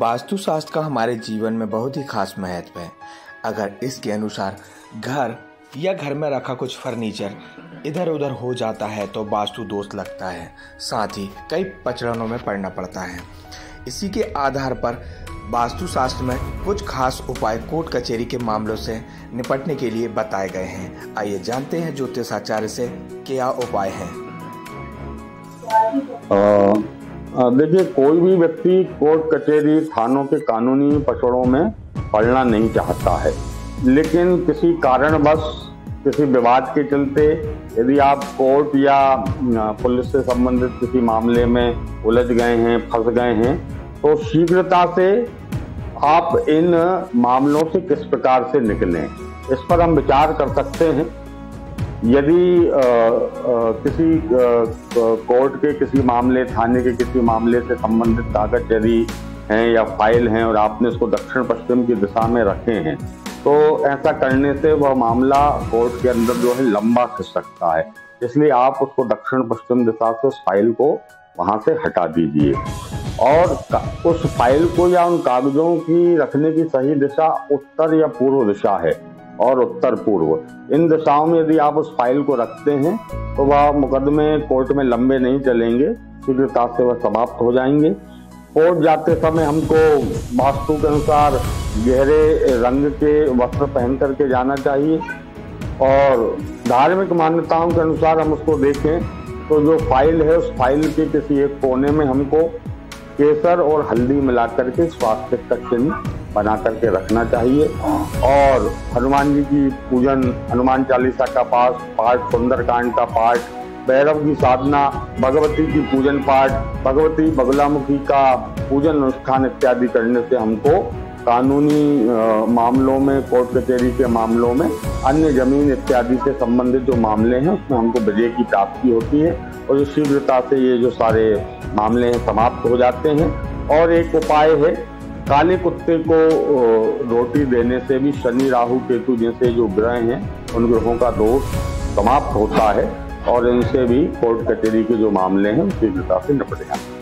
वास्तुशास्त्र का हमारे जीवन में बहुत ही खास महत्व है। अगर इसके अनुसार घर या घर में रखा कुछ फर्नीचर इधर उधर हो जाता है तो वास्तु दोष लगता है, साथ ही कई पचड़नों में पड़ना पड़ता है। इसी के आधार पर वास्तुशास्त्र में कुछ खास उपाय कोर्ट कचहरी के मामलों से निपटने के लिए बताए गए हैं। आइए जानते हैं ज्योतिषाचार्य से क्या उपाय है। देखिए, कोई भी व्यक्ति कोर्ट कचहरी थानों के कानूनी पचड़ों में पड़ना नहीं चाहता है, लेकिन किसी कारणवश किसी विवाद के चलते यदि आप कोर्ट या पुलिस से संबंधित किसी मामले में उलझ गए हैं, फंस गए हैं, तो शीघ्रता से आप इन मामलों से किस प्रकार से निकलें, इस पर हम विचार कर सकते हैं। यदि किसी कोर्ट के किसी मामले, थाने के किसी मामले से संबंधित कागज यदि हैं या फाइल हैं और आपने उसको दक्षिण पश्चिम की दिशा में रखे हैं, तो ऐसा करने से वह मामला कोर्ट के अंदर जो है लंबा खिंच सकता है। इसलिए आप उसको दक्षिण पश्चिम दिशा से उस फाइल को वहाँ से हटा दीजिए और उस फाइल को या उन कागजों की रखने की सही दिशा उत्तर या पूर्व दिशा है और उत्तर पूर्व, इन दिशाओं में यदि आप उस फाइल को रखते हैं तो वह मुकदमे कोर्ट में लंबे नहीं चलेंगे, शीघ्रता से वह समाप्त हो जाएंगे। कोर्ट जाते समय हमको वास्तु के अनुसार गहरे रंग के वस्त्र पहन करके जाना चाहिए और धार्मिक मान्यताओं के अनुसार हम उसको देखें तो जो फाइल है उस फाइल के किसी एक कोने में हमको केसर और हल्दी मिला करके स्वास्थ्य का चिन्ह बना करके रखना चाहिए और हनुमान जी की पूजन, हनुमान चालीसा का पाठ, सुंदरकांड का पाठ, भैरव की साधना, भगवती की पूजन पाठ, भगवती बगलामुखी का पूजन अनुष्ठान इत्यादि करने से हमको कानूनी मामलों में, कोर्ट कचहरी के मामलों में, अन्य जमीन इत्यादि से संबंधित जो मामले हैं उसमें हमको विजय की प्राप्ति होती है और शीघ्रता से ये जो सारे मामले हैं समाप्त हो जाते हैं। और एक उपाय है, काले कुत्ते को रोटी देने से भी शनि, राहु, केतु जैसे जो ग्रह हैं उन ग्रहों का दोष समाप्त होता है और इनसे भी कोर्ट कचहरी के जो मामले हैं उनकी शीघ्रता से निपट जाते हैं।